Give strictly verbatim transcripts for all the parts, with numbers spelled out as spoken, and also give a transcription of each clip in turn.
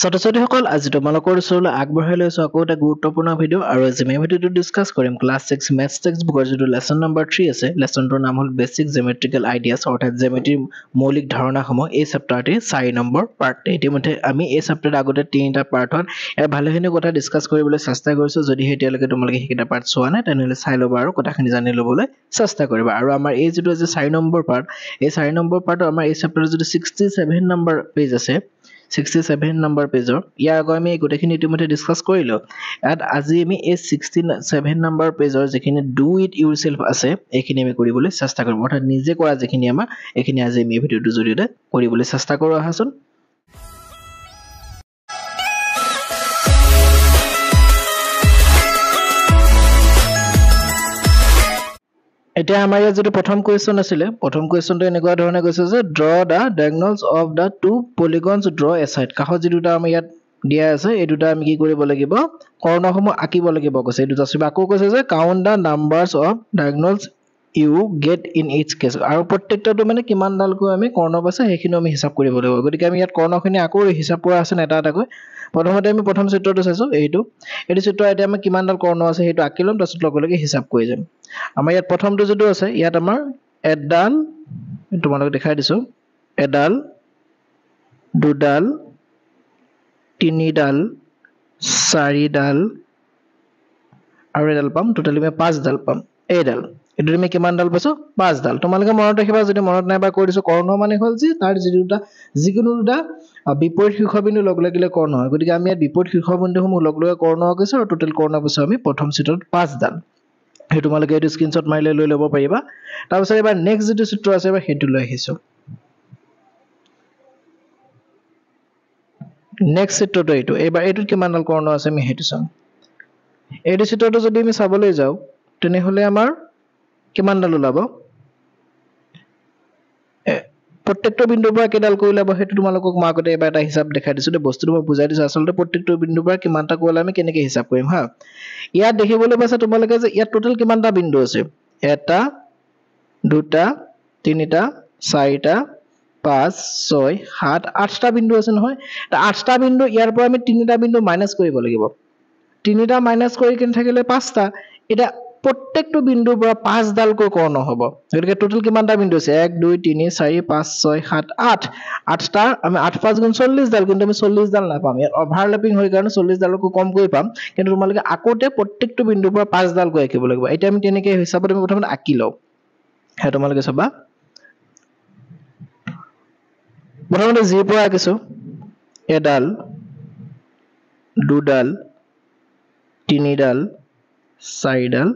ছাত্ৰছাত্ৰীসকল আজি তোমালোকৰ ওচৰলৈ আগবঢ়াই লৈছো আকৌ এটা গুৰুত্বপূৰ্ণ ভিডিঅ আৰু আজি আমি ভিডিঅটো ডিসকাস কৰিম ক্লাছ six maths টেক্সট বুকৰ যিটো লেসন নম্বৰ three আছে লেসনটোৰ নাম হ'ল বেসিক জিওমেট্ৰিকেল আইডিয়াছ অৰ্থাৎ জিওমেট্ৰিৰ মৌলিক ধাৰণাসমূহ এই চেপ্টাৰটি চাৰি নম্বৰ পাৰ্ট ইতিমধ্যে আমি এই চেপ্টাৰত আগতে তিনিটা পাৰ্টত এৰ ভালেখিনি কথা ডিসকাস কৰিবলৈ চেষ্টা কৰিছো যদি হেতিয়ালৈকে তোমালোকে হিকিটা পাৰ্ট চোৱা নাই তেনেহলে চাই লবা আৰু কথাখিনি জানি লবলৈ চেষ্টা কৰিবা আৰু আমাৰ এই যিটো আছে চাৰি নম্বৰ পাৰ্ট এই চাৰি নম্বৰ পাৰ্টত আমাৰ এই চেপ্টাৰৰ যিটো sixty-seven নম্বৰ পেজ আছে sixty-seven number page or yeah go me go take it discuss korilo at azimi is sixty-seven number page or jekhine do it yourself ase ekhine me koribole chesta korim orthat nije kora jekhine ama ekhine azimi video tu jori de koribole chesta koro ahason এটা আমাৰ ইয়াত যেটো প্ৰথম question আছিল প্ৰথম কোৱেশ্চনটো এনেকুৱা ধৰণে কৈছে যে draw the diagonals of the two polygons draw a side কাহ যে দুটা আমাৰ ইয়াত দিয়া আছে এই দুটা আমি কি কৰিব লাগিব কৰ্ণসমূহ আঁকিব লাগিব কৈছে এই দুটা ছবিকো কৈছে যে count the numbers of diagonals you get in each case আৰু প্ৰত্যেকটো মানে কিমান ডালকো আমি কৰ্ণ পাছে হেখিনি আমি হিচাপ কৰিব লাগিব গতিকে আমি ইয়াত কৰ্ণখিনি আকৌ হিচাপ কৰা আছে এটা এটা কৈ প্ৰথমতে আমি প্ৰথম চিত্ৰটো চাইছো এইটো এই চিত্ৰ এটা আমি কিমান ডাল কৰ্ণ আছে সেইটো আঁকিলম তাৰছত লগলৈকে হিচাপ কৰি যাম আমাৰ ইয়াত প্ৰথমটো যেটো আছে ইয়াত আমাৰ এডাল তোমালোক দেখাই দিছো এডাল দুডাল তিনিডাল চাৰিডাল আৰু এডাল পাম টোটালি আমি পাঁচডাল পাম এডাল এডুৰি মে কিমান ডাল পাছো পাঁচডাল তোমালোকে মনত ৰাখিবা যদি মনত নাই বা কৰিছো কৰ্ণ মানে হল যে তাৰ যিটা যিকোনোটা বিপৰীত শীৰ্ষবিন্দু লগ লাগিলে কৰ্ণ হয় গতিকে আমি ইয়াত বিপৰীত শীৰ্ষবিন্দুসমূহ লগ লগা কৰ্ণ হৈছে আৰু টোটাল কৰ্ণ পাছো আমি প্ৰথম চিত্ৰত পাঁচডাল हे তোমালোকে এই স্ক্ৰিনশট মাইলে লৈ লব পাৰিবা তাৰ পিছত এবাৰ নেক্সট যেটো চিত্ৰ আছে এবাৰ হেতু লৈ আহিছো নেক্সট চিত্ৰটো এইটো এবাৰ এইটো কিমান ডাল কৰ্ণ আছে আমি হেতু চাম এই চিত্ৰটো যদি আমি চাবলৈ যাও তেনে হলে আমাৰ কিমান ডাল ওলাব প্ৰত্যেকটো বিন্দুৰ পৰা কেডাল কইলাব হেতু তোমালোকক মাগতে এবাৰ এটা হিচাপ দেখাই দিছো তে বস্তুটো মই বুজাই দিছো আসলে প্ৰত্যেকটো বিন্দুৰ পৰা কিমানটা কইলা আমি কেনেকৈ হিচাপ কৰিম হা ইয়াত দেখিবলৈ পাইছা তোমালোকে যে ইয়াত টোটাল কিমানটা বিন্দু আছে এটা দুটা তিনিটা চাৰিটা পাঁচ ছয় সাত আঠটা বিন্দু আছে নহয় তা আঠটা বিন্দু ইয়াৰ পৰা আমি তিনিটা বিন্দু মাইনাস কৰিব লাগিব তিনিটা মাইনাস কৰি কেন থাকিলে পাঁচটা এটা প্ৰত্যেকটো বিন্দু পৰা পাঁচ ডাল কৈ কৰ্ণ হ'ব গতিকে টোটাল কিমানটা বিন্দু আছে one two three four five six seven eight আঠটা আমি eight five forty ডাল কিন্তু আমি forty ডাল না পাম ইয়াৰ অভাৰল্যাপিং হৈ কাৰণে forty ডাল কৈ কম কৈ পাম কিন্তু তোমালোকে আকোতে প্ৰত্যেকটো বিন্দু পৰা পাঁচ ডাল কৈ আঁকিব লাগিব এটা আমি তেনেকৈ হিচাপত আমি প্ৰথমতে আঁকি লও হে তোমালোকে সবা প্ৰথমতে জি পৰা আঁকিছো এডাল দুডাল তিনিডাল চাৰিডাল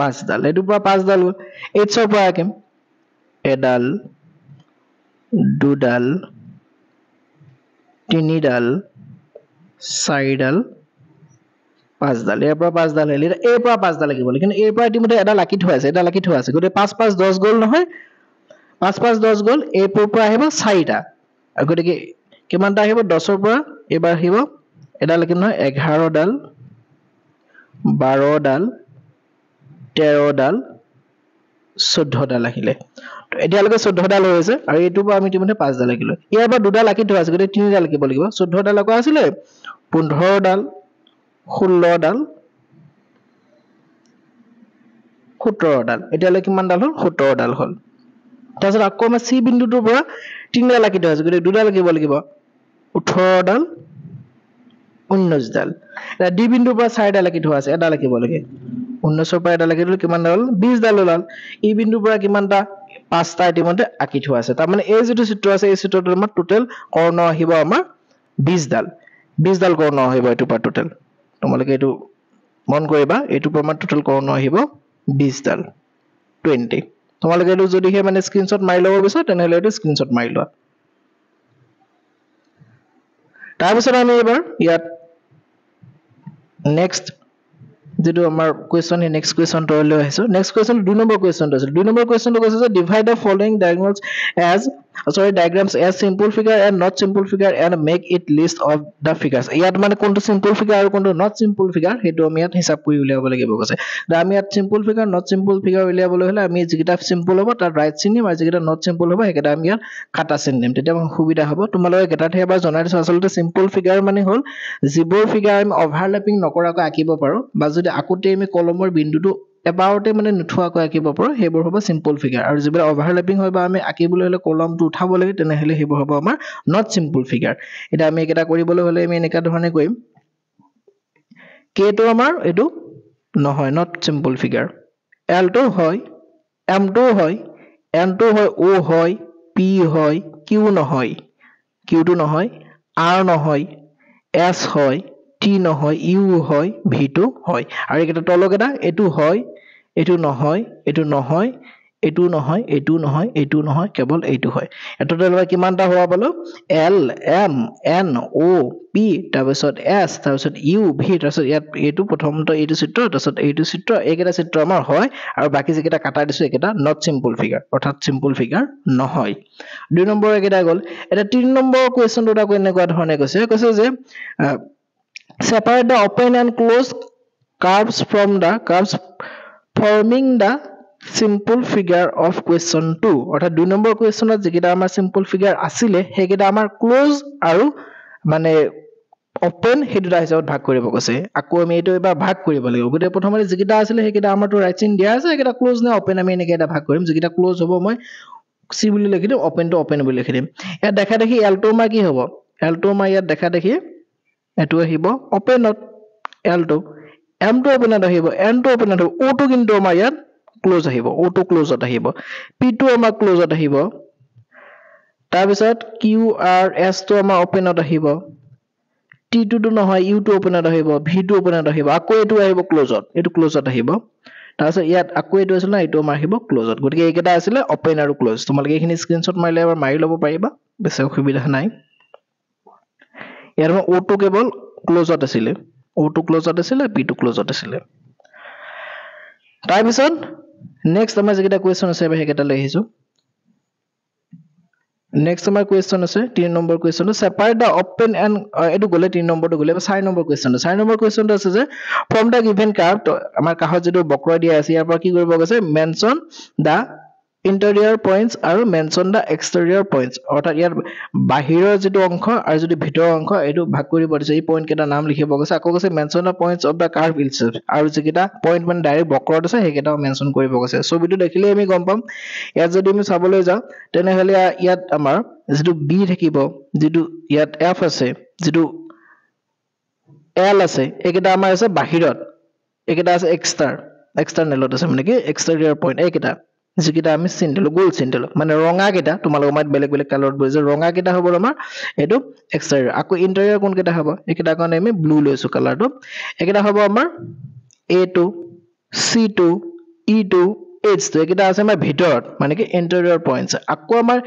पाँच डाल एडु पुरा पाँच डाल एच सो पुरा केम एडाल दुडाल तिनिडाल चारिडाल पाँच डाल ए पुरा पाँच डाल हेले ए पुरा पाँच डाल लागिबो लेकिन ए पुरा इतिमते एडा लाकी थु आसे एडा लाकी थु आसे गते five five ten गोल নহয় five five ten गोल ए पुरा आहिबो চাৰিটা गते के किमानटा आहिबो ten पुरा एबार आहिबो एडा लाकी নহয় এঘাৰ ডাল বাৰ ডাল তেৰ ডাল চৈধ্য ডাল আহিলে এতিয়া লগে চৈধ্য ডাল হৈছে আৰু এটো পৰা আমি ইতিমধ্যে পাঁচ ডাল লাগিলে ইয়াৰ পৰা দুটা লাগি থোৱা আছে গতে তিনি ডাল লাগিব লাগিব চৈধ্য ডাল লগা আছিল পোন্ধৰ ডাল ষোল্ল ডাল সোতৰ ডাল এতিয়া লগে কিমান ডাল হল সোতৰ ডাল হল তাৰছত আকৌ আমি সি বিন্দুটোৰ পৰা তিনি ডাল লাগি থোৱা আছে গতে দুটা লাগিব লাগিব ওঠৰ ডাল nineteen ডাল এটা ডি বিন্দুৰ পৰা চাৰি ডাল লাগি থোৱা আছে এটা লাগিব লাগে nineteen পৰা এটা লাগিলে কিমান ডাল twenty ডাল ওলাল ই বিন্দুৰ পৰা কিমানটা পাঁচটা ইতিমধ্যে আঁকি থোৱা আছে তাৰ মানে এই যেটো চিত্ৰ আছে এই চিত্ৰটোৰ আমাৰ টোটাল কৰ্ণ আহিব আমাৰ twenty ডাল twenty ডাল কৰ্ণ আহিব এটো পৰা টোটাল তোমালোকে এটো মন কৰিবা এটো পৰা আমাৰ টোটাল কৰ্ণ আহিব twenty ডাল twenty তোমালোকে এটো যদি হে মানে স্ক্ৰিনশ্বট মাৰি লব বিচাৰা তেনেহলে এটো স্ক্ৰিনশ্বট মাৰি লোৱা তাৰ পিছত আমি এবাৰ ইয়াত next जेडो हमार क्वेश्चन है नेक्स्ट क्वेश्चन तो ले आइसो नेक्स्ट क्वेश्चन दो नंबर क्वेश्चन तो दो नंबर क्वेश्चन तो कैसे divide the following diagonals as sorry diagrams as simple figure and not simple figure and make it list of the figures. Yat mane konto simple figure aru konto not simple figure hetu ami yat hisab kori uliabo lagibo kase da ami yat simple figure not simple figure uliabo hole ami jigita simple hobo tar right sin nim ar jigita not simple hobo heketa ami yat kata sin nim tete hubida hobo tumalo geta the ba jonar asolte simple figure mane hol jibor figure am overlapping nokora ko akibo paru ba jodi akute ami column or bindu tu about a minute to a kibber, Hebrew of a simple figure, or the overlapping Hobama, a cable column to tabulate and a Hebrew Hobama, not simple figure. It I make it a corrible Hole, K to Amar, Edu, no hoy, not simple figure. L to hoy, M to hoy, N to hoy, O hoy, P hoy, Q no hoy, Q to no hoy, R no hoy, S hoy. T no hoy, U hoy, V to hoy. Are you tologeda? A two hoy, a two no hoy, a two no hoy, a two no hoy, a two no hoy, a two no hoy, cable a two hoy. A total like Kimanta Hoabalo L, M, N, O, P, Tavasot S, Tavasot U, V, Tasot yet A two potomato A to Citro, Tasot A to Citro, Egata Citroma hoy, or Bakisicata Catadisicata, not simple figure, or not simple figure, no hoy. Do number a gol at a tin number question to the Guinegod Honegos, because separate the open and closed curves from the curves forming the simple figure of question two. Or the do number question of the simple figure asile, hegedamar close aru mane open heduda hisabot bhag koribo kase. Aku ami etu ebar bhag koribo lagibo. Gote prothomare jigida asile hegedamar to right sin dia ase, hegeda close na open ami eneka eta bhag korim. Jigida close hobo moi c buli likhi dim, open to open buli likhi dim. Ia dekha dekhi L to ma ki hobo. L to ma ia dekha dekhi एटो हिबो open L two M two open हिबो N two open हिबो O two किंतु अमा यार close हिबो O two close हिबो P two अमा क्लोज हिबो ता बिसत क्यू आर एस टू अमा ओपन हिबो टी टू टू न होय यू टू ओपन हिबो वी टू ओपन हिबो आको एटो हिबो क्लोज एटो क्लोज हिबो तासे यात आको एटो आसला एटो अमा हिबो क्लोज गुटिके एकेटा आसले ओपन आरो क्लोज तुमालके एखिनि स्क्रीनशॉट मारिले एबार मारि लबो पारिबा बेसे असुविधा नाइ यारमा O two केवल क्लोज आउट आছিলে O two क्लोज आउट आছিলে P two क्लोज आउट आছিলে टाइपिसन नेक्स्ट আমাৰ যেটা কোৱেশ্চন আছে হেকেটা লৈ আহিছো নেক্সট আমাৰ কোৱেশ্চন আছে three number question separate the open and এটো গলে three নম্বৰটো গলে six number question six number কোৱেশ্চনটো আছে যে ফ্ৰম দা গিভেন কাৰ্ভ আমাৰ কাহত যেটো বক্ৰ দিয়া আছে ইয়াৰ পৰা কি কৰিব গৈছে mention the interior points are mentioned the exterior points orthat yar bahiro jetu onkho ar jodi bhitor onkho edu bhag kori porise ei point keta naam likhi bogase akko kase mention the points of the curve itself ar jekita point man direct bokrot ase heketa mention kori bogase so video dekhile ami gompam ya jodi ami sabole ja tene hale yat amar jetu b thakibo jetu yat f ase jetu l ase eketa amar ase bahirot eketa ase external external ase mane ki exterior point eketa जिकिटा आमी सिंडलो गोल सिंडलो माने रंगा केटा तुमालक मात बेलेग बेलेग colour बजे रंगा केटा हबो आमार एदो एक्सटेरियर आको इंटेरियर कोन केटा हबो एकेटा कोन आमी ब्लू लयसु कलर दो एकेटा हबो आमार A two C two E two H तो एकेटा आसे आमार भितर माने कि इंटेरियर पॉइंट्स आको आमार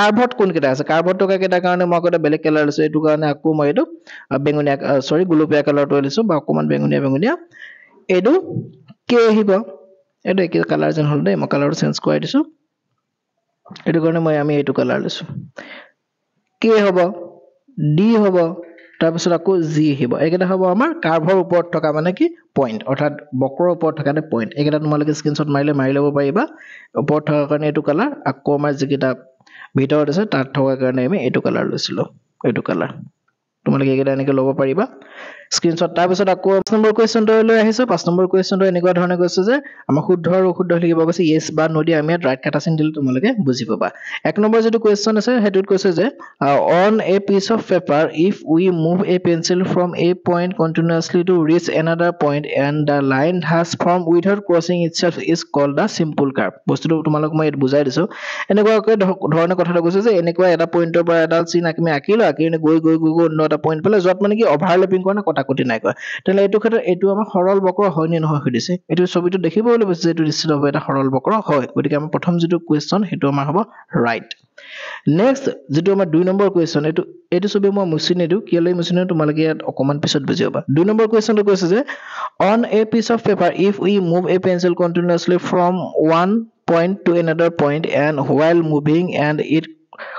कार्भट कोन केटा आसे कार्भट टका केटा कारणे म कोटा बेलेग कलर लयसु एटु कारणे आको म एदो बेंगुनिया सॉरी गुलपिया कलर तो लयसु बा अकमान बेंगुनिया बेंगुनिया एदो के हिबो एडे के कलर जन होल दे म कलर सेंस को आइदिसु एडु करने म आमी एटु कलर लिसु के होबो डी होबो ताबिसर को जी हिबो एकेटा होबो अमर कार्भर उपर ठका माने की पॉइंट अर्थात बक्र उपर ठका ने पॉइंट एकेटा तुमालके स्क्रीनशॉट मारिले मारि लबो पाइबा उपर ठका करने एटु कलर आको अमर जिकिटा भितरत আছে तार ठका करने आमी एटु कलर लिसिलो एटु कलर तुमालके एकेटा नेके लबो पाइबा स्क्रीनशॉट ताबिसर आको नंबर क्वेश्चन द লৈ আহিছো five नंबर क्वेश्चन द এনেকুৱা ধৰণে কৈছে যে আমাৰ শুদ্ধ আৰু অশুদ্ধ লিখিব কৈছে yes বা no দি আমি ৰাইট কাটা চিন দিলে তোমালোকে বুজি পাবা এক নম্বৰ যেটো क्वेश्चन আছে হেতুত কৈছে যে on a piece of paper if we move a pencil from a point continuously to reach another point and the line has formed without crossing itself is called the simple curve বস্তুটো তোমালোক মই বুজাই দিছো এনেকুৱা ধৰণে কথাটো কৈছে যে এনেকুৱা এটা পইণ্টৰ পৰা এটা চিন আমি আঁকিলো আঁকিনে গৈ গৈ গৈ গৈ নটা পইণ্ট পালে যত মানে কি অভাৰলেপিং কৰা না কটাকটি নাই কৰা তেলে এটো ক্ষেত্ৰত এটো আমাৰ সৰল বক্ৰ হয় নে নহয় সুধিছে এটো ছবিটো দেখিবলৈ পাইছে এটো নিশ্চিত হ'ব এটা সৰল বক্ৰ হয় গতিকে আমাৰ প্ৰথম যেটো কোৱেশ্চন হেটো আমাৰ হ'ব ৰাইট নেক্সট যেটো আমাৰ দুই নম্বৰ কোৱেশ্চন এটো এটো ছবি মই মুছি নেদু কিলৈ মুছি নেদু তোমালকে অকমান পিছত বুজি পাবা দুই নম্বৰ কোৱেশ্চনটো কৈছে যে on a piece of paper if we move a pencil continuously from one point to another point and while moving and it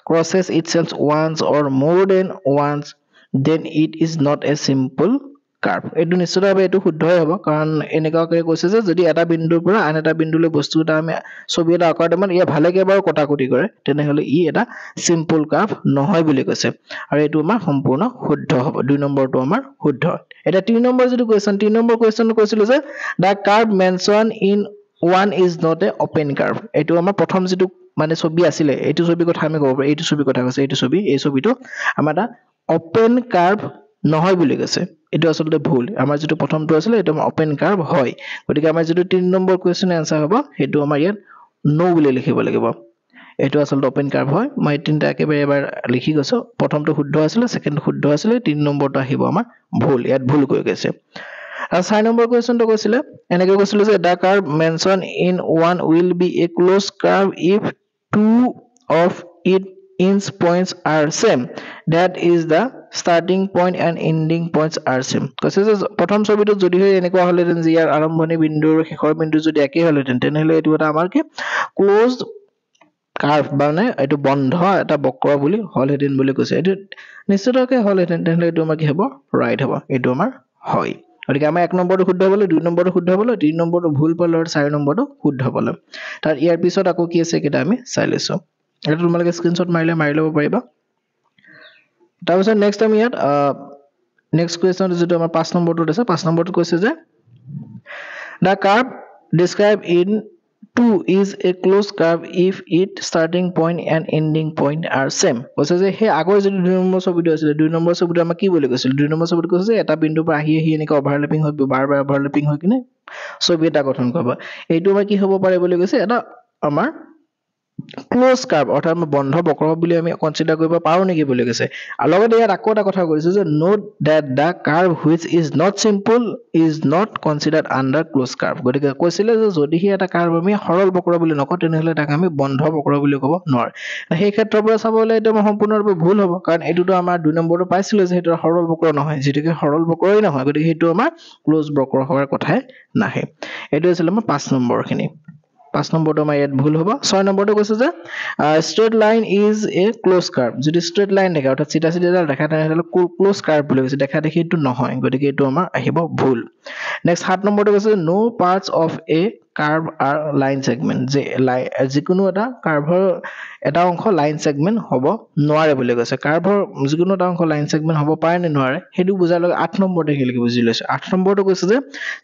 crosses itself once or more than once, then it is not a simple curve. Edu nishchito bhabe edu shuddho hobo karon eneka kare koise je jodi eta bindu pura an eta bindu le bostu ta ame sobi eta akar taman ia bhale ke bar kota koti kore tene hole I eta simple curve nohoy boli koise aru edu amar sampurna shuddho hobo dui number to amar shuddho eta three number jodi question three number question koisilu je the curve mentioned in one is not a open curve. Etu amar prothom jitu mane sobi asile etu sobi kotha ame kobo etu sobi kotha koise etu sobi ei sobi to amar ta open curve nohoy boli koise etu asole bhul amar jitu prothom to asile etu open curve hoy gotike amar jitu three number question answer hobo etu amar yan no boli likhibo lagibo etu asole open curve hoy mai tinta ekebare ebar likhi goso prothom to shuddho asile second shuddho asile three number to ahibo amar bhul yat bhul koi koise and sign number question to koisile enake koisile je the curve mentioned in one will be a closed curve if two of its inch points are same, that is the starting point and ending points are same. Koisile je prothom sobi to jodi hoy eneka hole den je arambhoni bindu r hekhor bindu jodi eki hole den ten hole etu eta amar ke closed curve bane etu bondho eta bokra boli hole den boli koise etu nishchitoke hole den ten hole etu amar ki hobo right hobo etu amar hoy. और क्या मैं एक number तो खुद्दा बोले, दो number तो खुद्दा बोले, तीन नंबर तो भूल पर लड़, सारे नंबर तो खुद्दा बोले। तार ये एपिसोड आपको किया से किधर में साइलेंसो। अगर तुम लोग स्क्रीनशॉट मार ले, मार ले वो पड़ेगा। तब उसे नेक्स्ट टाइम यार, नेक्स्ट क्वेश्चन जो तो हमारे पास नंबर तो जैसा, पास नंबर तो क्वेश्चन है। The curve described in two is a closed curve if its starting point and ending point are same. কৈছে যে হে আগৰ যে দুই নম্বৰ ছবিটো আছিল দুই নম্বৰ ছবিটো আমাক কি বুলি কৈছিল দুই নম্বৰ ছবিটো কৈছে এটা বিন্দুৰ পৰা আহি আহি এনেকৈ অভাৰল্যাপিং হৈ বাৰ বাৰ অভাৰল্যাপিং হৈ কিনে ছবি এটা গঠন কৰিব এইটো আমাৰ কি হ'ব পাৰে বুলি কৈছে এটা আমাৰ closed curve অৰ্থাৎ আমি বন্ধ বক্ৰ বুলি আমি কনসিডাৰ কৰিব পাৰো নেকি বুলি কৈছে আৰু লগতে ইয়াত আকৌ এটা কথা কৈছে যে note that the curve which is not simple is not considered under closed curve গতিকে কৈছিল যে যদি হি এটা কার্ভ আমি সৰল বক্ৰ বুলি নক তেনেহলে তাক আমি বন্ধ বক্ৰ বুলি ক'ব নোৱাৰ সেই ক্ষেত্ৰৰ পৰা চাবলৈ এটা সম্পূৰ্ণৰূপে ভুল হ'ব কাৰণ এটোটো আমাৰ দুই নম্বৰটো পাইছিল যে এটা সৰল বক্ৰ নহয় যেটিকে সৰল বক্ৰই নহয় গতিকে হেতু আমাৰ ক্লোজ বক্ৰ হোৱাৰ কথাই নাহে এটো আছিল আমাৰ পাঁচ নম্বৰখিনি पाँच नंबर तो मैं ये भूल होगा। सौ नंबर तो कैसे जाए? Straight line is a closed curve। जो straight line देखा, उठा सीधा सीधा देखा था ना तो closed curve बोलेगे। जो देखा देखिए तो ना होएंगे। देखिए तो हमारा अहिबा भूल। Next हाथ नंबर तो कैसे? No parts of a curve are line segment। J line जिकुनो अटा curve अटा उनको line segment होगा। नोआरे बोलेगे। से curve जिकुनो अटा उनको line segment होगा। पाये नहीं नोआरे। हेडू बुझा लोग आठ नंबर तो खेलेगे बुझिले। आठ नंबर तो कैसे जाए?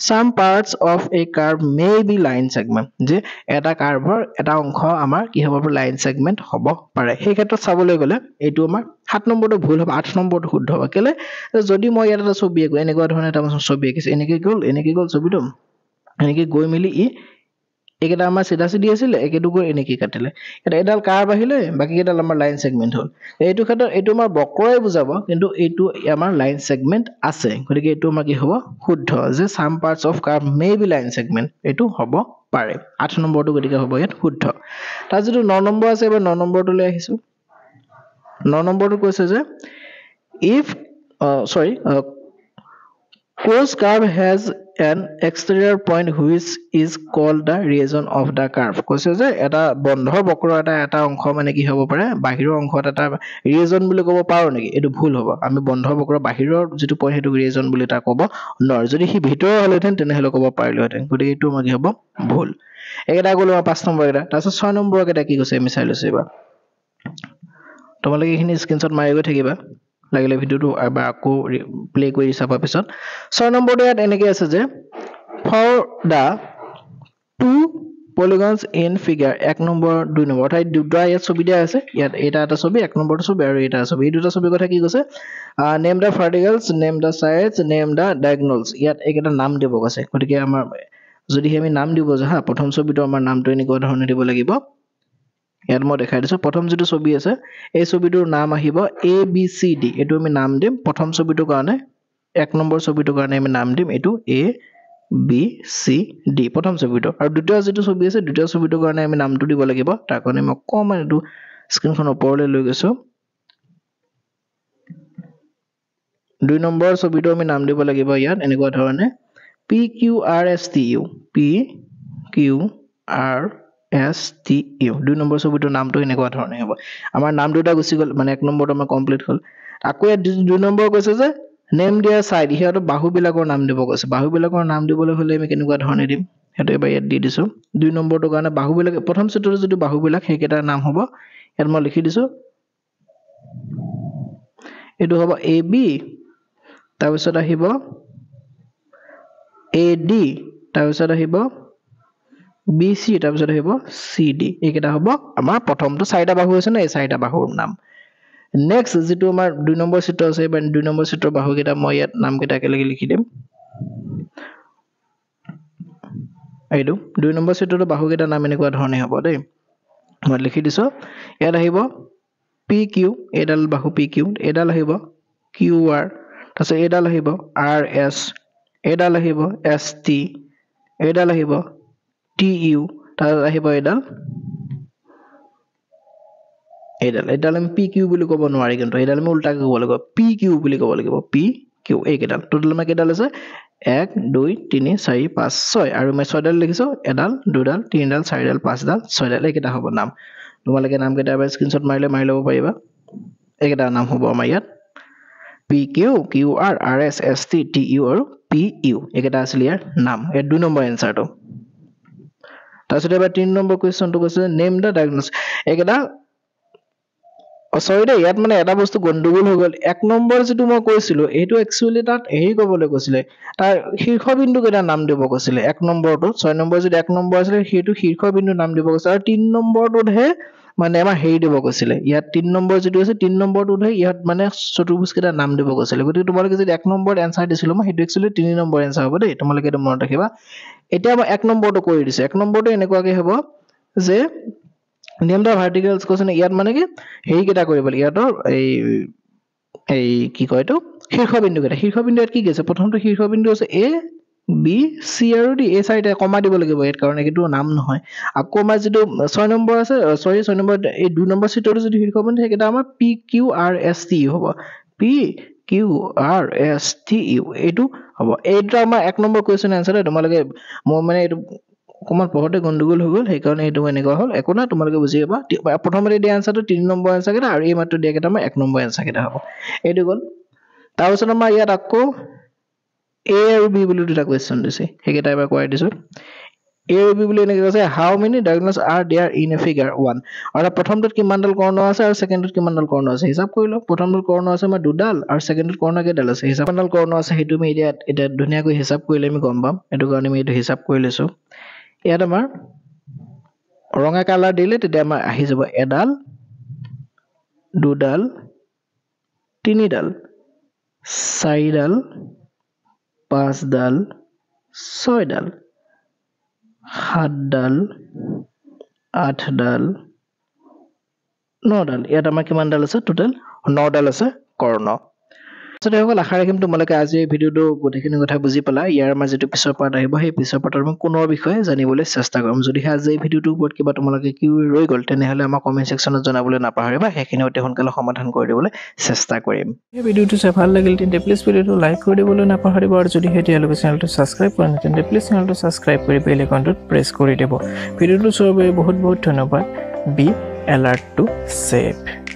Some parts of a curve may be line segment। जे এটা কাৰ্ভৰ এটা অংশ আমাৰ কি হ'ব লাইন সেগমেন্ট হ'ব পাৰে সেই ক্ষেত্ৰত চাবলৈ গলে এটো আমাৰ সাত নম্বৰটো ভুল হ'ব আঠ নম্বৰটো শুদ্ধ হ'ব কেলে যদি মই এটা ছবি একৈ এনেকুৱা ধৰণে এটা ছবি একিছে এনেকে গল এনেকে গল ছবিটো এনেকে গৈ মিলি ই একেটা আমাৰ সিধা সিধি আছিল একেটো গৈ এনেকে কাটিলে এটা এডাল কাৰ্ভ আহিলে বাকি এডাল আমাৰ লাইন সেগমেন্ট হ'ল এইটো ক্ষেত্ৰত এটো আমাৰ বক্ৰই বুজাব কিন্তু এটো আমাৰ লাইন সেগমেন্ট আছে গতিকে এটো আমাৰ কি হ'ব শুদ্ধ যে some parts of curve may be line segment এটো হ'ব পাৰে আঠ নম্বৰটো গতিকে হ'ব ইয়াত শুদ্ধ তাৰ যেটো ন নম্বৰ আছে বা ন নম্বৰটো লৈ আহিছো ন নম্বৰটো কৈছে যে if sorry closed curve has an exterior point which is called the region of the curve কৈছে যে এটা বন্ধ বক্ৰ এটা এটা অংশ মানে কি হ'ব পাৰে বাহিৰৰ অংশ এটা region বুলি ক'ব পাৰো নেকি এটো ভুল হ'ব আমি বন্ধ বক্ৰ বাহিৰৰ যেটো পয় হেতু region বুলি তা ক'ব নহয় যদি হি ভিতৰ হলেতেন তেনেহলে ক'ব পাৰিলেতেন গতিকে এটো মাগি হ'ব ভুল একেটা গ'ল আমাৰ পাঁচ নম্বৰ এটা তাৰছত ছয় নম্বৰ এটা কি কৈছে আমি চাই লৈছো এবাৰ তোমালোকে এখিনি স্ক্ৰিনশট মাৰি গৈ থাকিবা লাগিলে ভিডিওটো এবাৰ আকৌ প্লে কৰি চাবা পিছত ছয় নম্বৰটো ইয়াত এনেকে আছে যে for the two polygons in figure এক নম্বৰ দুই নম্বৰ অৰ্থাৎ দুটা ইয়াত ছবি দিয়া আছে ইয়াত এটা এটা ছবি এক নম্বৰটো ছবি আৰু এটা ছবি এই দুটা ছবি কথা কি কৈছে name the verticals name the sides name the diagonals ইয়াত একেটা নাম দিব কৈছে গতিকে আমাৰ যদি আমি নাম দিব যা প্ৰথম ছবিটো আমাৰ নামটো এনেকুৱা ধৰণে দিব লাগিব ইয়াত মই দেখাই দিছো প্ৰথম যেটো ছবি আছে এই ছবিটোৰ নাম আহিব A B C D এটো আমি নাম দিম প্ৰথম ছবিটোৰ কাৰণে এক নম্বৰ ছবিটোৰ কাৰণে আমি নাম দিম এটো A B C D প্ৰথম ছবিটো আৰু দ্বিতীয় যেটো ছবি আছে দ্বিতীয় ছবিটোৰ কাৰণে আমি নামটো দিব লাগিব তাৰ কাৰণে মই কম এটো স্ক্ৰীনখন ওপৰলৈ লৈ গৈছো দুই নম্বৰ ছবিটো আমি নাম দিব লাগিব ইয়াত এনেকুৱা ধৰণে P Q R S T U P Q R S T U. Do number so we do number to in a quarter. Our number to the manek number complete hole. Aqua do number goes as a name dear side here to Bahubilako Namdebogos. Bahubilako Namdebolo Holemic and got honored at a did so. Do number to Gana Bahubila, Potom Sutras to Bahubila, Heketa Namhoba, and Molikidiso. It will have a B. Tavisada Hibo A D. Tavisada Hibo. B C এটা বিষয় হইব C D এটা হবো আমার প্রথম তো সাইডা বাহু আছে না এই সাইডা বাহুর নাম নেক্সট যেটো আমার দুই নম্বৰ চিত্ৰ আছে বা দুই নম্বৰ চিত্ৰ বাহু কেটা মই ইয়াত নাম কেটা একেলগে লিখি দিম আইডু দুই নম্বৰ চিত্ৰৰ বাহু কেটা নাম এনেকুৱা ধৰণে হ'ব দেই মই লিখি দিছো ইয়াত আহিব P Q এডাল বাহু P Q এডাল আহিব Q R তাৰছত এডাল আহিব R S এডাল আহিব S T এডাল আহিব T U তাৰ আহিব এডাল এডাল এডাল আমি P Q বুলি কব নোৱাৰি কিন্তু এডাল আমি উল্টাকে কব লাগিব P Q বুলি কব লাগিব P Q একেডাল টোটাল মা কেডাল আছে এক দুই তিনি চাৰি পাঁচ ছয় আৰু মই ছয়ডাল লিখিছো এডাল দুডাল তিনডাল চাৰিডাল পাঁচডাল ছয়ডাল একেটা হ'ব নাম তোমালকে নাম কেটা এবাৰ স্ক্ৰিনশ্বট মাৰিলে মাৰি লব পাৰিবা একেটা নাম হ'ব আমাৰ ইয়াত P Q Q R R S S T T U আৰু P U একেটা আছিল ইয়াৰ নাম এ দুই নম্বৰ এনসারটো That's why about ten number question to question name the diagnosis. Ekada sorry, Yatman Adabos to Gondogol, Ek numbers to Mokosilo, eight to actually that Egobolocosile. He hop into get a num de Bocosile, Ek number to, so numbers with Ek numbers here to he hop into num de Bocosile, tin number to he, Manema Hade Bocosile. Yet tin numbers it was a tin number to he, yet Manes Sotubuska num de Bocosile. But to Molocus Ek number and side is Loma, he to actually tin number and Sabbath, to Molocate Montaheva. এটা আমরা এক নম্বৰটো কৰি দিছে এক নম্বৰটো এনেকুৱাকে হ'ব যে নেম দা ভাৰ্টিকেলস কোনে ইয়াত মানে কি হেই কেটা কৰিবল ইয়াতৰ এই এই কি কয়টো শীৰ্ষবিন্দু কেটা শীৰ্ষবিন্দু কি গেছে প্ৰথমটো শীৰ্ষবিন্দু আছে A B C আৰু D এই সাইডে কমা দিব লাগিব এট কাৰণে কিটো নাম নহয় আকৌ আমাৰ যেটো ছয় নম্বৰ আছে সৰি ছয় নম্বৰ এই দুই নম্বৰ চিটটো যদি শীৰ্ষবিন্দু থাকে এটা আমাৰ P Q R S T হ'ব P Q R S T U এটো अब ए ड्रामा एक नंबर क्वेश्चन आंसर है তোমালকে মই মানে এটো কমন পঢ়তে গন্ডগোল হৈ গল সেই কাৰণে এটো এনেকুৱা হল একো না তোমালকে বুঝিবা প্ৰথমতে দি আনসাৰটো তিনি নম্বৰ আনসাৰ কেটা আৰু এই মাত্ৰ দিয়া কেটা মই এক নম্বৰ আনসাৰ কেটা হ'ব এটো গল তাৰছত আমাৰ ইয়াত আকৌ A আৰু B বুলি দুটা क्वेश्चन দিছে সেই কেটা এবাৰ কোৱাই দিছো A আৰু B বুলি এনেকুৱা আছে how many diagonals are there in a figure এক আৰু প্ৰথমটোত কিমানডাল কৰ্ণ আছে আৰু সেকেন্ডটোত কিমানডাল কৰ্ণ আছে হিচাপ কৰিলো প্ৰথমটোত কৰ্ণ আছে মই দুডাল আৰু সেকেন্ডটোত কৰ্ণ কেডাল আছে হিচাপডাল কৰ্ণ আছে হেতু মই এটা এটা ধুনিয়াকৈ হিচাপ কৰিলে আমি গম পাম এটো কাৰণে মই এটা হিচাপ কৰি লৈছো ইয়াত আমাৰ ৰঙা কালাৰ দিলে তেতিয়া আমাৰ আহি যাব এডাল দুডাল তিনিডাল চাৰিডাল পাঁচডাল ছয়ডাল সাতডাল আঠডাল নডাল ইয়াত আমাৰ কিমান ডাল আছে টোটাল নডাল আছে কৰ্ণ সতে হল আশা ৰাখিম তোমালোকে আজি এই ভিডিওটো গোটেখিনি কথা বুজি পালা ইয়াৰ মাজে যেটো পিছৰ পাৰ্ট আহিব সেই পিছৰ পাৰ্টৰ মই কোনৰ বিষয়ে জানিবলৈ চেষ্টা কৰিম যদি আজি এই ভিডিওটো ওপৰত কিবা তোমালোকে কি ৰৈ গল তেনেহলে আমাৰ কমেন্ট সেকশনত জনাবলৈ নাপাহৰিবা সেইখিনি অতি সোনকালে সমাধান কৰি দিবলৈ চেষ্টা কৰিম এই ভিডিওটো চাই ভাল লাগিল তেন্তে প্লিজ ভিডিওটো লাইক কৰি দিবলৈ নাপাহৰিবা আৰু যদি হেতিয়া লগৰ চেনেলটো সাবস্ক্ৰাইব কৰা নাই তেন্তে প্লিজ চেনেলটো সাবস্ক্ৰাইব কৰি বেল আইকনটো প্ৰেছ কৰি দেব ভিডিওটো চোৱাৰ বাবে বহুত বহুত ধন্যবাদ বি এলাৰ্ট টু সেভ